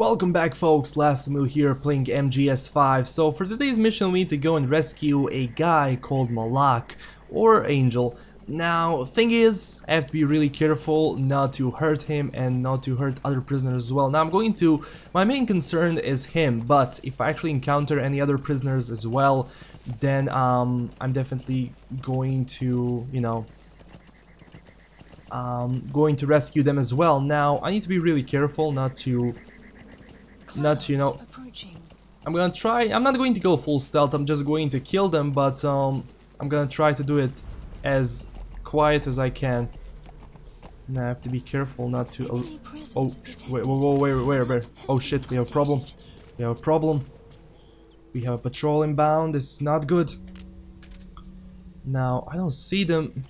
Welcome back, folks. LastKnownMeal here, playing MGS5. So for today's mission, we need to go and rescue a guy called Malak, or Angel. Now, thing is, I have to be really careful not to hurt him and not to hurt other prisoners as well. Now, my main concern is him, but if I actually encounter any other prisoners as well, then I'm definitely going to, going to rescue them as well. Now, I need to be really careful not to I'm not going to go full stealth. I'm just going to kill them, but I'm gonna try to do it as quiet as I can. Now I have to be careful not to wait. Oh shit, we have a problem. We have a patrol inbound. This is not good. Now I don't see them.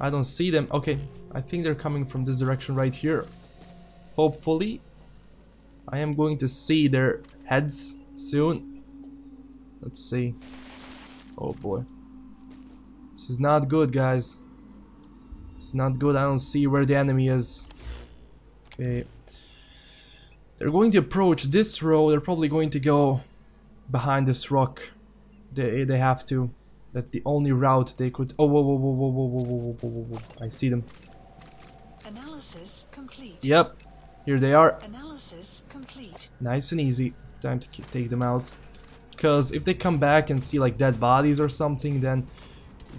Okay, I think they're coming from this direction right here. Hopefully I am going to see their heads soon. Let's see. Oh boy. This is not good, guys. It's not good. I don't see where the enemy is. Okay. They're going to approach this road. They're probably going to go behind this rock. They have to. That's the only route they could. Oh, whoa. I see them. Analysis complete. Yep. Here they are. Analysis complete. Nice and easy. Time to take them out. Because if they come back and see like dead bodies or something, then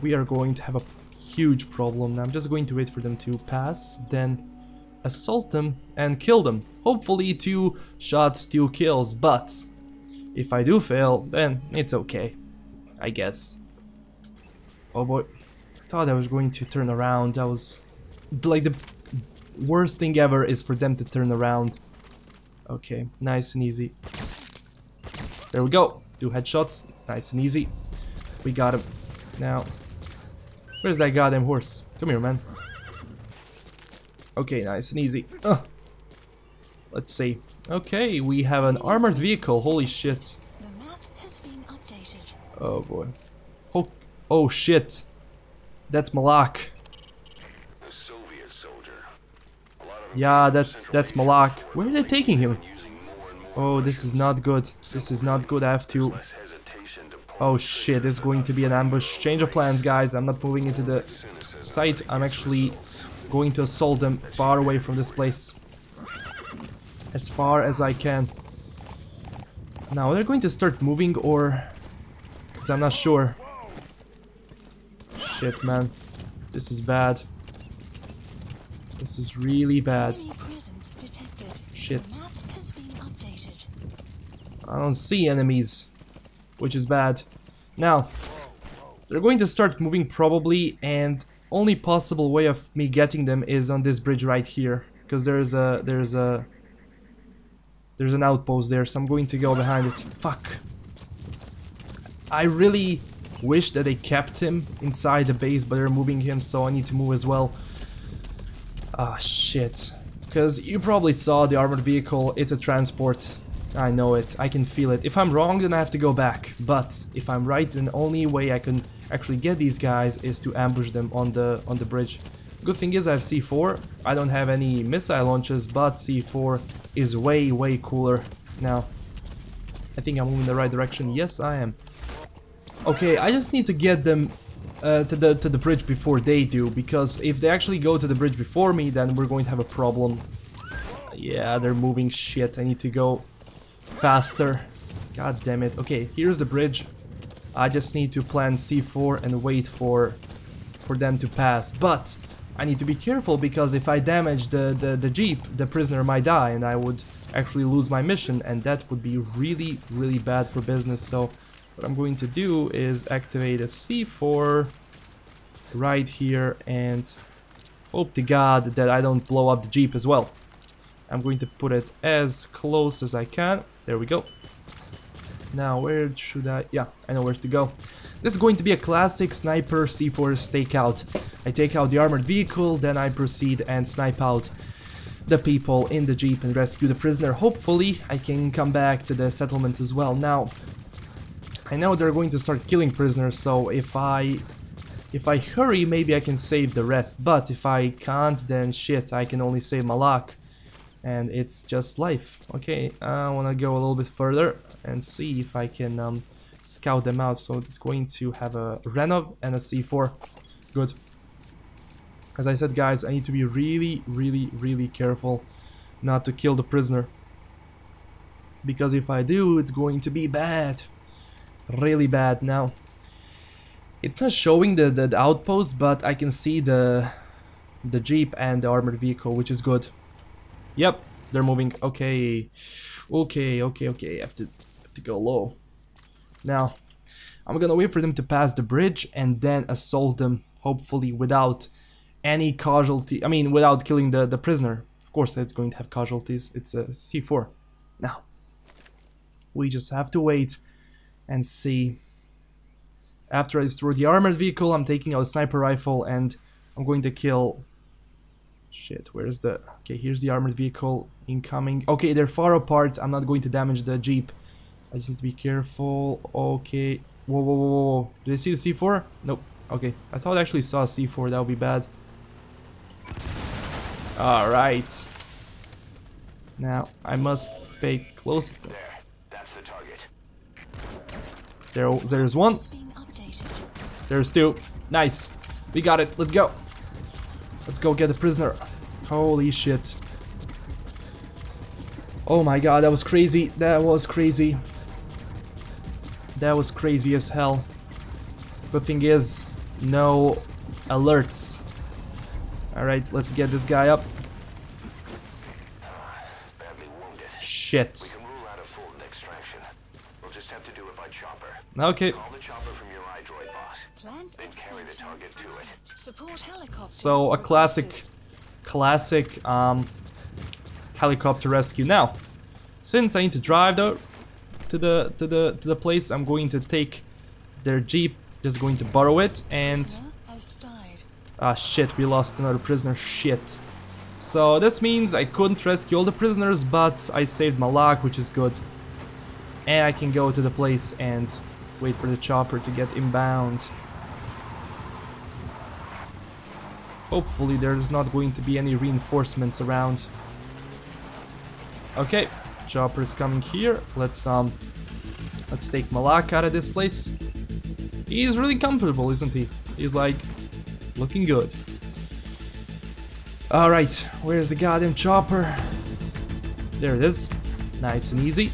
we are going to have a huge problem. Now I'm just going to wait for them to pass, then assault them and kill them. Hopefully 2 shots, 2 kills. But if I do fail, then it's okay, I guess. Oh boy. I thought I was going to turn around. That was like the worst thing ever, is for them to turn around. Okay, nice and easy. There we go. 2 headshots. Nice and easy. We got him. Now, where's that goddamn horse? Come here, man. Okay, nice and easy. Let's see. Okay, we have an armored vehicle. Holy shit. The map has been updated. Oh boy. Oh shit. That's Malak. Yeah, that's Malak. Where are they taking him? Oh, this is not good. This is not good. I have to... Oh shit, there's going to be an ambush. Change of plans, guys. I'm not moving into the site. I'm actually going to assault them far away from this place, as far as I can. Now, they're going to start moving, or... because I'm not sure. Shit, man. This is bad. This is really bad. Shit. I don't see enemies, which is bad. Now, they're going to start moving probably, and only possible way of me getting them is on this bridge right here, because there's an outpost there, so I'm going to go behind it. Fuck. I really wish that they kept him inside the base, but they're moving him, so I need to move as well. Ah, shit. Because you probably saw the armored vehicle. It's a transport. I know it. I can feel it. If I'm wrong, then I have to go back. But if I'm right, then the only way I can actually get these guys is to ambush them on the bridge. Good thing is I have C4. I don't have any missile launchers, but C4 is way, way cooler. Now, I think I'm moving in the right direction. Yes, I am. Okay, I just need to get them to the bridge before they do, because if they actually go to the bridge before me, then we're going to have a problem. Yeah, they're moving. Shit, I need to go faster. God damn it. Okay, here's the bridge. I just need to plan C4 and wait for them to pass, but I need to be careful, because if I damage the jeep, the prisoner might die and I would actually lose my mission, and that would be really, really bad for business. So what I'm going to do is activate a C4 right here and hope to God that I don't blow up the jeep as well. I'm going to put it as close as I can. There we go. Now where should I... yeah, I know where to go. This is going to be a classic sniper C4 stakeout. I take out the armored vehicle, then I proceed and snipe out the people in the jeep and rescue the prisoner. Hopefully I can come back to the settlement as well. Now, I know they're going to start killing prisoners, so if I hurry, maybe I can save the rest. But if I can't, then shit, I can only save Malak. and it's just life. Okay, I want to go a little bit further and see if I can scout them out. So it's going to have a Renov and a C4. Good. As I said, guys, I need to be really careful not to kill the prisoner, because if I do, it's going to be bad, really bad. Now it's not showing the outpost, but I can see the jeep and the armored vehicle, which is good. Yep, they're moving. Okay, I have to go low. Now I'm gonna wait for them to pass the bridge and then assault them, hopefully without any casualty. I mean, without killing the prisoner. Of course it's going to have casualties. It's a C4. Now we just have to wait and see. After I destroy the armored vehicle, I'm taking out a sniper rifle and I'm going to kill... Shit, where's the... Okay, here's the armored vehicle incoming. Okay, they're far apart. I'm not going to damage the jeep. I just need to be careful. Okay. Whoa, whoa, whoa, whoa. Did I see the C4? Nope. Okay. I thought I actually saw a C4. That would be bad. Alright. Now, I must pay close... There. That's the target. There's one. There's two. Nice. We got it. Let's go. Let's go get the prisoner. Holy shit. Oh my god, that was crazy. That was crazy. That was crazy as hell. Good thing is, no alerts. Alright, let's get this guy up. Shit. Okay. So a classic helicopter rescue. Now, since I need to drive though to the place, I'm going to take their jeep. Just going to borrow it and shit, we lost another prisoner. Shit. So this means I couldn't rescue all the prisoners, but I saved Malak, which is good. And I can go to the place and wait for the chopper to get inbound. Hopefully there's not going to be any reinforcements around. Okay, chopper is coming here. Let's take Malak out of this place. He's really comfortable, isn't he? He's like looking good. Alright, where's the goddamn chopper? There it is. Nice and easy.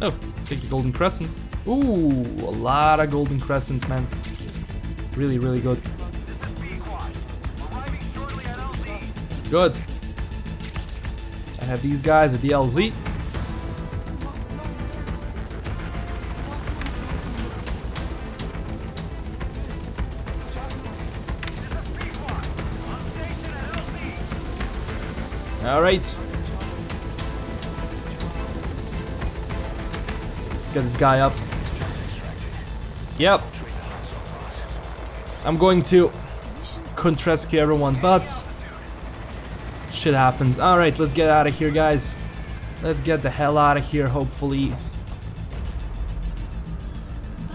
Oh, take the golden crescent. Ooh, a lot of golden crescent, man. Really good. Good. I have these guys at the LZ. All right. Let's get this guy up. Yep. I'm going to contrascue everyone, but... shit happens. Alright, let's get out of here, guys. Let's get the hell out of here. Hopefully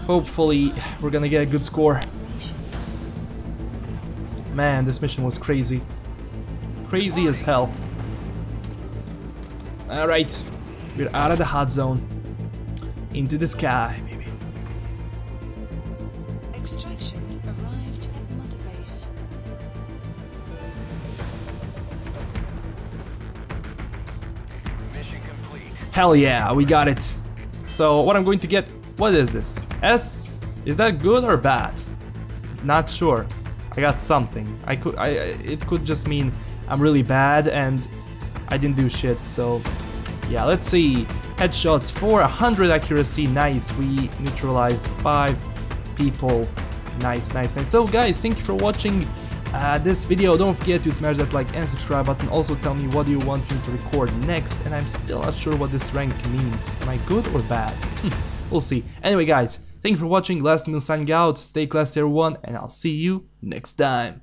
we're gonna get a good score. Man, this mission was crazy. Crazy as hell. Alright, we're out of the hot zone. Into the sky, baby. Extraction arrived at Mother Base. Hell yeah, we got it. So what I'm going to get, what is this? S? Is that good or bad? Not sure. I got something. It could just mean I'm really bad and I didn't do shit. So yeah, let's see. Headshots 400 accuracy. Nice. We neutralized 5 people. Nice. So guys, thank you for watching this video. Don't forget to smash that like and subscribe button. Also tell me what you want me to record next, and I'm still not sure what this rank means. Am I good or bad? We'll see. Anyway guys, thank you for watching. LastKnownMeal signing out. Stay classy everyone, and I'll see you next time.